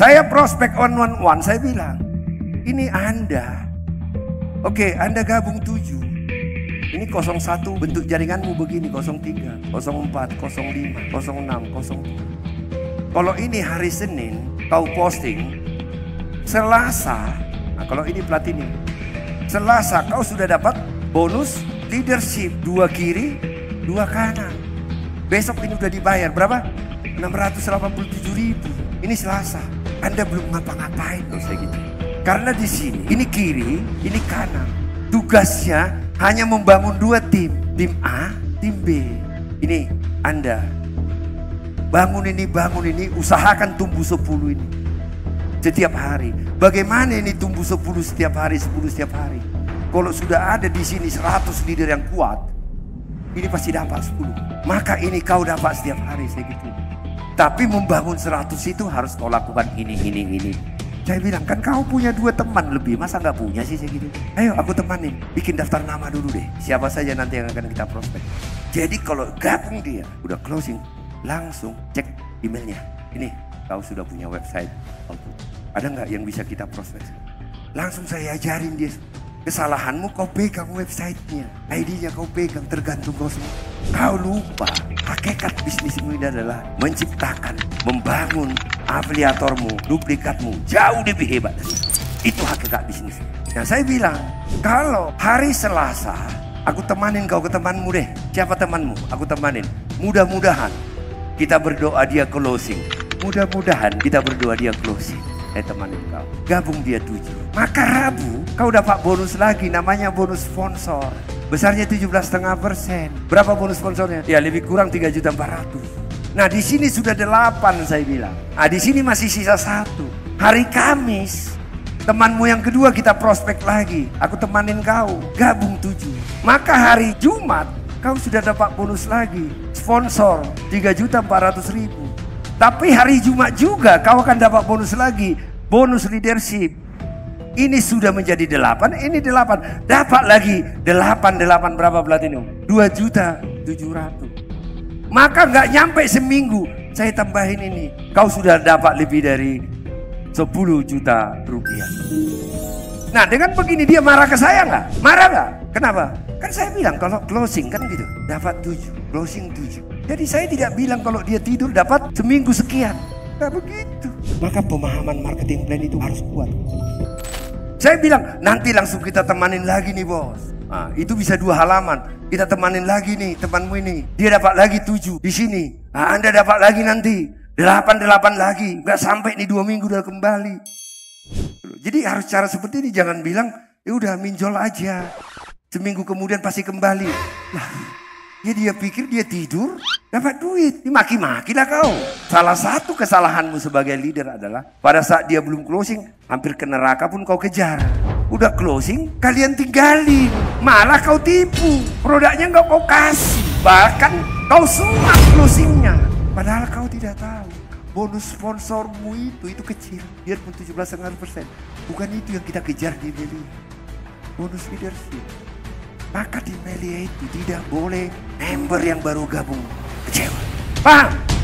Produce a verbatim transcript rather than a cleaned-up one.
Saya prospek one one one, saya bilang, ini Anda. Oke, Anda gabung tujuh. Ini nol satu bentuk jaringanmu begini, nol tiga, nol empat, nol lima, nol enam, nol tujuh. Kalau ini hari Senin, kau posting. Selasa, nah kalau ini platinum. Selasa, kau sudah dapat bonus leadership. Dua kiri, dua kanan. Besok ini udah dibayar, berapa? enam ratus delapan puluh tujuh ribu. Ini Selasa. Anda belum ngapa-ngapain loh, saya gitu. Karena di sini, ini kiri, ini kanan. Tugasnya hanya membangun dua tim. Tim A, tim B. Ini Anda. Bangun ini, bangun ini. Usahakan tumbuh sepuluh ini. Setiap hari. Bagaimana ini tumbuh sepuluh setiap hari, sepuluh setiap hari. Kalau sudah ada di sini seratus leader yang kuat. Ini pasti dapat sepuluh. Maka ini kau dapat setiap hari, saya gitu. Tapi membangun seratus itu harus kau lakukan ini, ini, ini. Saya bilang, kan kau punya dua teman lebih. Masa nggak punya sih, saya gitu. Ayo aku temanin, bikin daftar nama dulu deh. Siapa saja nanti yang akan kita prospek. Jadi kalau gabung dia, udah closing, langsung cek emailnya. Ini, kau sudah punya website. Ada nggak yang bisa kita prospek? Langsung saya ajarin dia. Kesalahanmu kau pegang websitenya. I D-nya kau pegang, tergantung kau semua. Kau lupa. Hakikat bisnismu ini adalah menciptakan, membangun afiliatormu, duplikatmu jauh lebih hebat. Itu hakikat bisnis. Nah saya bilang, kalau hari Selasa, aku temanin kau ke temanmu deh. Siapa temanmu? Aku temanin. Mudah-mudahan kita berdoa dia closing. Mudah-mudahan kita berdoa dia closing. Eh temanin kau. Gabung dia tujuh. Maka Rabu, kau dapat bonus lagi namanya bonus sponsor. Besarnya tujuh belas koma lima persen. Berapa bonus sponsornya? Ya lebih kurang tiga juta empat ratus ribu. Nah di sini sudah delapan saya bilang. Nah di sini masih sisa satu. Hari Kamis, temanmu yang kedua kita prospek lagi. Aku temanin kau, gabung tujuh. Maka hari Jumat, kau sudah dapat bonus lagi. Sponsor tiga juta empat ratus ribu. Tapi hari Jumat juga kau akan dapat bonus lagi. Bonus leadership. Ini sudah menjadi delapan, ini delapan. Dapat lagi delapan, delapan berapa platinum? dua juta tujuh ratus ribu. Maka nggak nyampe seminggu, saya tambahin ini. Kau sudah dapat lebih dari sepuluh juta rupiah. Nah dengan begini dia marah ke saya nggak? Marah nggak? Kenapa? Kan saya bilang kalau closing kan gitu. Dapat tujuh, closing tujuh. Jadi saya tidak bilang kalau dia tidur dapat seminggu sekian. Nggak begitu. Maka pemahaman marketing plan itu harus kuat. Saya bilang, nanti langsung kita temanin lagi nih bos. Nah, itu bisa dua halaman. Kita temanin lagi nih temanmu ini. Dia dapat lagi tujuh di sini. Nah, Anda dapat lagi nanti. Delapan, delapan lagi. Nggak sampai nih dua minggu udah kembali. Jadi harus cara seperti ini. Jangan bilang, ya udah minjol aja. Seminggu kemudian pasti kembali. Nah, ya dia pikir dia tidur, dapat duit. Dimaki-maki lah kau. Salah satu kesalahanmu sebagai leader adalah pada saat dia belum closing, hampir ke neraka pun kau kejar. Udah closing, kalian tinggalin. Malah kau tipu. Produknya nggak kau kasih. Bahkan kau sumat closingnya. Padahal kau tidak tahu. Bonus sponsormu itu, itu kecil. Dia pun tujuh belas koma lima persen. Bukan itu yang kita kejar di Melia. Bonus leadership. Maka di Melia itu tidak boleh member yang baru gabung kecewa. Paham?